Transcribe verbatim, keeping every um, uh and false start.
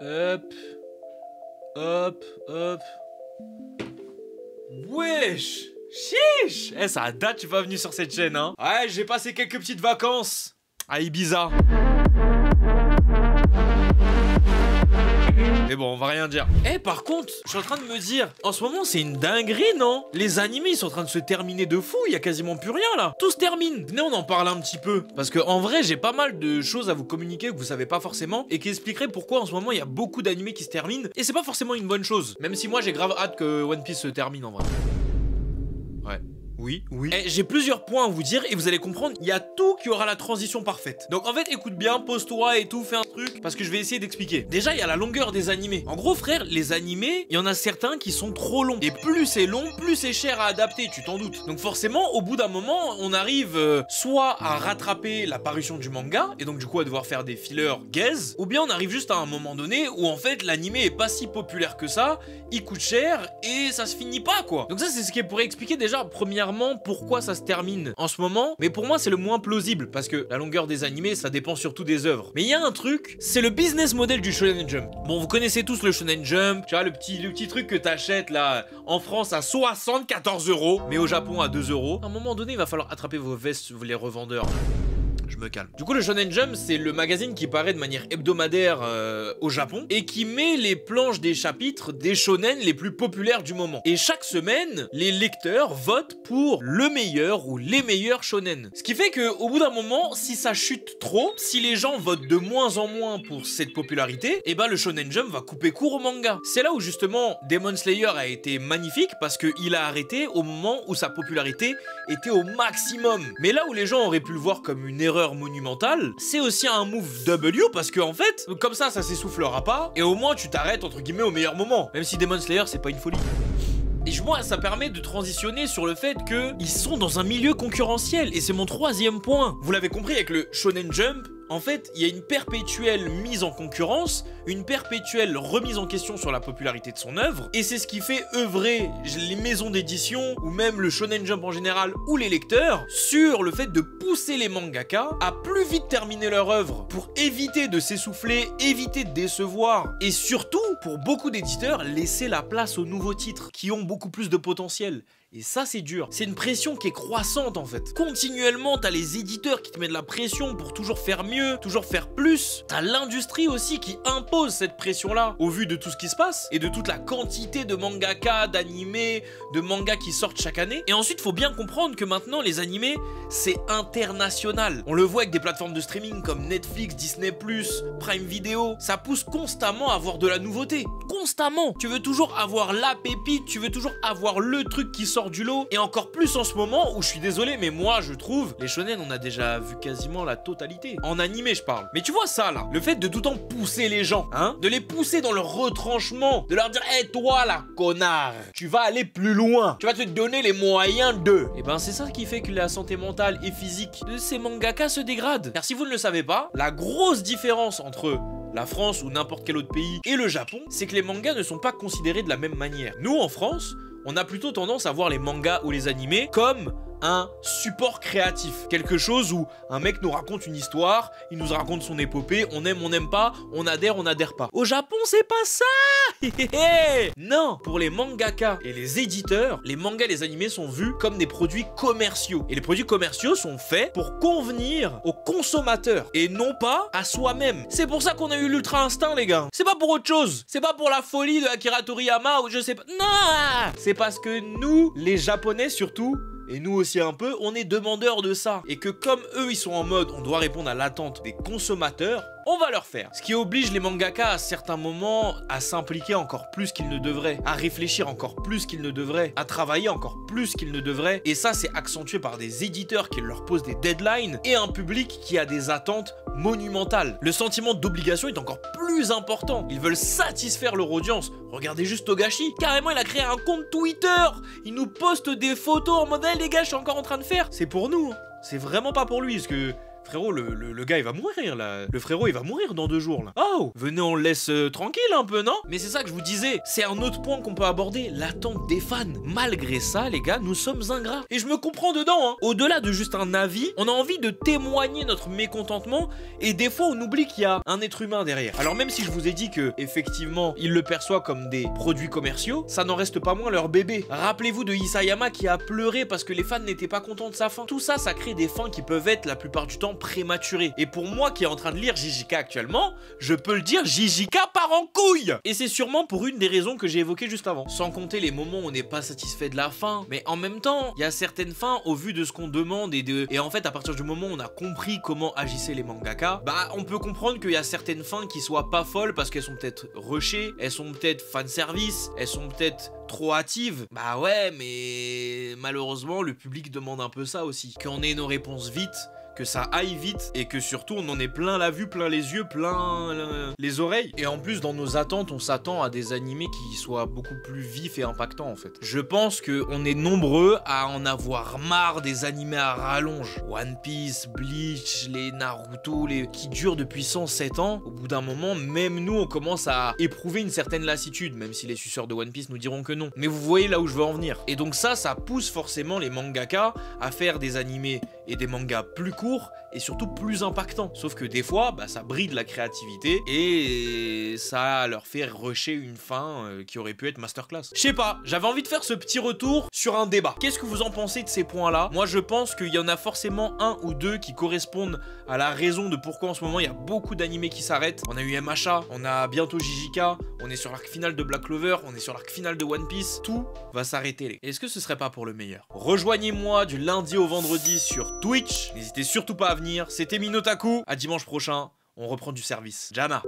Hop. Hop, hop. Wesh! Chiche! Eh, ça date, tu vas venir sur cette chaîne, hein? Ouais, j'ai passé quelques petites vacances à Ibiza. Mais bon, on va rien dire. Eh, par contre, je suis en train de me dire, en ce moment, c'est une dinguerie, non? Les animés, ils sont en train de se terminer de fou, il y a quasiment plus rien, là. Tout se termine. Venez, on en parle un petit peu. Parce que, en vrai, j'ai pas mal de choses à vous communiquer que vous savez pas forcément et qui expliqueraient pourquoi, en ce moment, il y a beaucoup d'animés qui se terminent. Et c'est pas forcément une bonne chose. Même si moi, j'ai grave hâte que One Piece se termine, en vrai. Ouais. Oui, oui. Eh, j'ai plusieurs points à vous dire et vous allez comprendre, il y a tout qui aura la transition parfaite. Donc en fait, écoute bien, pose-toi et tout, fais un truc, parce que je vais essayer d'expliquer. Déjà, il y a la longueur des animés. En gros, frère, les animés, il y en a certains qui sont trop longs. Et plus c'est long, plus c'est cher à adapter, tu t'en doutes. Donc forcément, au bout d'un moment, on arrive euh, soit à rattraper la parution du manga, et donc du coup à devoir faire des fillers gaze, ou bien on arrive juste à un moment donné où en fait, l'animé est pas si populaire que ça, il coûte cher, et ça se finit pas, quoi. Donc ça, c'est ce qui pourrait expliquer déjà, première pourquoi ça se termine en ce moment, mais pour moi c'est le moins plausible parce que la longueur des animés ça dépend surtout des œuvres. Mais il y a un truc, c'est le business model du Shonen Jump. Bon, vous connaissez tous le Shonen Jump, tu vois le petit, le petit truc que t'achètes là en France à soixante-quatorze euros, mais au Japon à deux euros. À un moment donné, il va falloir attraper vos vestes, les revendeurs. Je me calme. Du coup, le Shonen Jump, c'est le magazine qui paraît de manière hebdomadaire euh, au Japon et qui met les planches des chapitres des shonen les plus populaires du moment. Et chaque semaine, les lecteurs votent pour le meilleur ou les meilleurs shonen. Ce qui fait qu'au bout d'un moment, si ça chute trop, si les gens votent de moins en moins pour cette popularité, et ben le Shonen Jump va couper court au manga. C'est là où justement Demon Slayer a été magnifique parce qu'il a arrêté au moment où sa popularité était au maximum. Mais là où les gens auraient pu le voir comme une erreur monumentale, c'est aussi un move W parce que en fait, comme ça, ça s'essoufflera pas et au moins tu t'arrêtes entre guillemets au meilleur moment. Même si Demon Slayer, c'est pas une folie. Et je vois, ça permet de transitionner sur le fait que ils sont dans un milieu concurrentiel et c'est mon troisième point. Vous l'avez compris avec le Shonen Jump. En fait, il y a une perpétuelle mise en concurrence, une perpétuelle remise en question sur la popularité de son œuvre, et c'est ce qui fait œuvrer les maisons d'édition, ou même le Shonen Jump en général, ou les lecteurs, sur le fait de pousser les mangaka à plus vite terminer leur œuvre, pour éviter de s'essouffler, éviter de décevoir, et surtout, pour beaucoup d'éditeurs, laisser la place aux nouveaux titres, qui ont beaucoup plus de potentiel. Et ça, c'est dur. C'est une pression qui est croissante, en fait. Continuellement, t'as les éditeurs qui te mettent de la pression pour toujours faire mieux, toujours faire plus. T'as l'industrie aussi qui impose cette pression-là, au vu de tout ce qui se passe, et de toute la quantité de mangaka, d'animés, de mangas qui sortent chaque année. Et ensuite, faut bien comprendre que maintenant, les animés, c'est international. On le voit avec des plateformes de streaming comme Netflix, Disney plus, Prime Video. Ça pousse constamment à avoir de la nouveauté. Constamment. Tu veux toujours avoir la pépite, tu veux toujours avoir le truc qui sort du lot, et encore plus en ce moment où je suis désolé mais moi je trouve les shonen on a déjà vu quasiment la totalité en animé je parle, mais tu vois ça là, le fait de tout le temps pousser les gens, hein, de les pousser dans leur retranchement, de leur dire hé hey, toi là connard, tu vas aller plus loin, tu vas te donner les moyens de, et ben c'est ça qui fait que la santé mentale et physique de ces mangaka se dégrade, car si vous ne le savez pas, la grosse différence entre eux la France ou n'importe quel autre pays et le Japon, c'est que les mangas ne sont pas considérés de la même manière. Nous, en France, on a plutôt tendance à voir les mangas ou les animés comme un support créatif. Quelque chose où un mec nous raconte une histoire, il nous raconte son épopée, on aime, on n'aime pas, on adhère, on n'adhère pas. Au Japon, c'est pas ça. Non, pour les mangaka et les éditeurs, les mangas et les animés sont vus comme des produits commerciaux. Et les produits commerciaux sont faits pour convenir aux consommateurs et non pas à soi-même. C'est pour ça qu'on a eu l'ultra instinct, les gars. C'est pas pour autre chose. C'est pas pour la folie de Akira Toriyama ou je sais pas. Non, c'est parce que nous, les Japonais surtout, et nous aussi un peu, on est demandeurs de ça. Et que comme eux, ils sont en mode, on doit répondre à l'attente des consommateurs, on va leur faire. Ce qui oblige les mangaka à certains moments à s'impliquer encore plus qu'ils ne devraient, à réfléchir encore plus qu'ils ne devraient, à travailler encore plus qu'ils ne devraient. Et ça, c'est accentué par des éditeurs qui leur posent des deadlines et un public qui a des attentes monumentales. Le sentiment d'obligation est encore plus important. Ils veulent satisfaire leur audience. Regardez juste Togashi. Carrément, il a créé un compte Twitter. Il nous poste des photos en mode, hey, les gars, je suis encore en train de faire. C'est pour nous. C'est vraiment pas pour lui, parce que Frérot, le, le, le gars, il va mourir, là. Le frérot, il va mourir dans deux jours, là. Oh, venez, on le laisse euh, tranquille un peu, non? Mais c'est ça que je vous disais. C'est un autre point qu'on peut aborder, l'attente des fans. Malgré ça, les gars, nous sommes ingrats. Et je me comprends dedans, hein. Au-delà de juste un avis, on a envie de témoigner notre mécontentement. Et des fois, on oublie qu'il y a un être humain derrière. Alors même si je vous ai dit que, effectivement, il le perçoit comme des produits commerciaux, ça n'en reste pas moins leur bébé. Rappelez-vous de Isayama qui a pleuré parce que les fans n'étaient pas contents de sa fin. Tout ça, ça crée des fins qui peuvent être la plupart du temps prématurées. Et pour moi qui est en train de lire J J K actuellement, je peux le dire, J J K part en couille. Et c'est sûrement pour une des raisons que j'ai évoquées juste avant. Sans compter les moments où on n'est pas satisfait de la fin. Mais en même temps, il y a certaines fins au vu de ce qu'on demande et de... Et en fait, à partir du moment où on a compris comment agissaient les mangaka, bah on peut comprendre qu'il y a certaines fins qui soient pas folles parce qu'elles sont peut-être rushées, elles sont peut-être fanservice, elles sont peut-être trop hâtives. Bah ouais, mais malheureusement, le public demande un peu ça aussi. Qu'on ait nos réponses vite, que ça aille vite et que surtout on en ait plein la vue, plein les yeux, plein les oreilles. Et en plus, dans nos attentes, on s'attend à des animés qui soient beaucoup plus vifs et impactants en fait. Je pense qu'on est nombreux à en avoir marre des animés à rallonge. One Piece, Bleach, les Naruto, les... qui durent depuis cent sept ans. Au bout d'un moment, même nous, on commence à éprouver une certaine lassitude, même si les suceurs de One Piece nous diront que non. Mais vous voyez là où je veux en venir. Et donc ça, ça pousse forcément les mangaka à faire des animés et des mangas plus courts et surtout plus impactants. Sauf que des fois, bah, ça bride la créativité et ça leur fait rusher une fin euh, qui aurait pu être masterclass. Je sais pas, j'avais envie de faire ce petit retour sur un débat. Qu'est-ce que vous en pensez de ces points-là? Moi, je pense qu'il y en a forcément un ou deux qui correspondent à la raison de pourquoi en ce moment, il y a beaucoup d'animés qui s'arrêtent. On a eu M H A, on a bientôt J J K, on est sur l'arc final de Black Clover, on est sur l'arc final de One Piece. Tout va s'arrêter. Est-ce que ce serait pas pour le meilleur? Rejoignez-moi du lundi au vendredi sur Twitch, n'hésitez surtout pas à venir, c'était Minotaku, à dimanche prochain, on reprend du service. Jana.